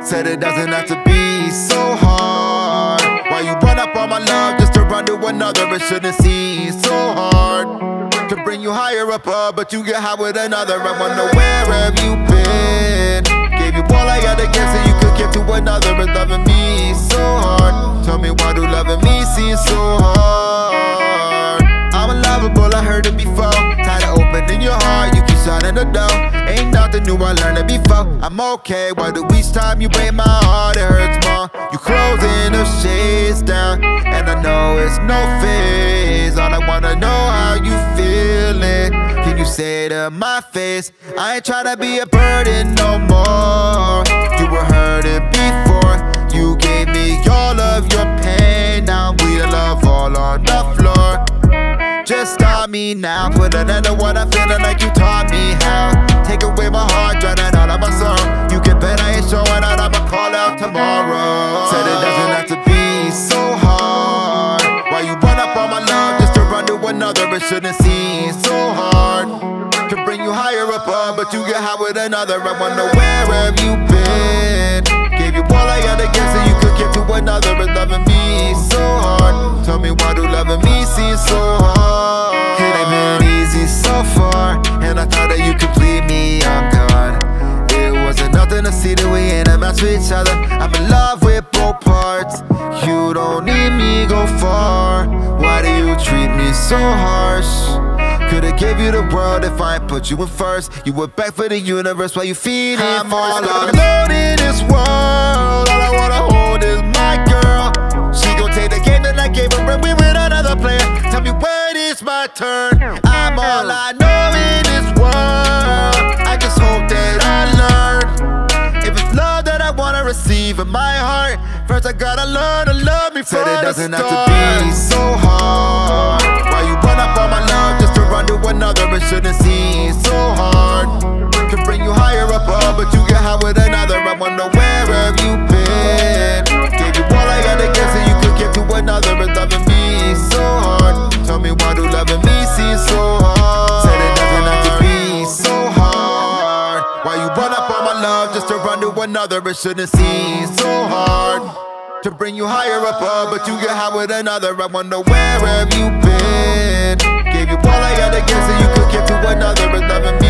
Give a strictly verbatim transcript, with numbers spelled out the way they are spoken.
Said it doesn't have to be so hard. Why you run up on my love just to run to another? It shouldn't seem so hard to bring you higher up, up, but you get high with another. I wonder where have you been? Gave you all I had to give so you could give to another. But loving me so hard. Tell me why do loving me seem so hard? I'm unlovable, I heard it before. Tired of opening your heart, you keep shutting the door. Ain't nothing new, I learned it before. I'm okay, why do each time you break my heart it hurts more? You closing the shades down, and I know it's no phase. All I wanna know how you feeling. Can you say to my face, I ain't tryna be a burden no more. You were hurting before, you gave me all of your pain. Now we in love all on the floor. Just stop me now, put an end to what I'm feeling like you taught me how. Take away my heart, drown it out of my song. You get bet I ain't showing out, I'ma call out tomorrow. Said it doesn't have to be so hard. Why you run up on my love just to run to another? It shouldn't seem so hard to bring you higher up, up, but you get high with another. I wonder where have you been? Gave you all I had to give so you could give to another. But loving me so hard. Tell me why do loving me seem so hard? It ain't been easy so far, and I thought that you could see that we ain't a match for each other. I'm in love with both parts. You don't need me, go far. Why do you treat me so harsh? Could've gave you the world if I ain't put you in first. You were back for the universe while you feed it. I'm all alone in this world. All I wanna hold is my girl. She gon' take the game that I gave her and we with another player. Tell me when it's my turn. I'm all I know in this world. I just hope that I learn. Receive in my heart. First I gotta learn to love me from the start. Said it doesn't have to be so hard. Why you run up on my love just to run to another? It shouldn't seem so hard to bring you higher up, up, but you get high with another. I wonder where have you been? Gave you all I had to give so you could give to another. But loving me so hard. Tell me why do loving me seem so hard? Said it doesn't have to be so hard. Why you run up on my love just to run to another? It shouldn't seem so hard to bring you higher up, up, but you get high with another. I wonder where have you been? Gave you all I had to give so you could give to another. But loving me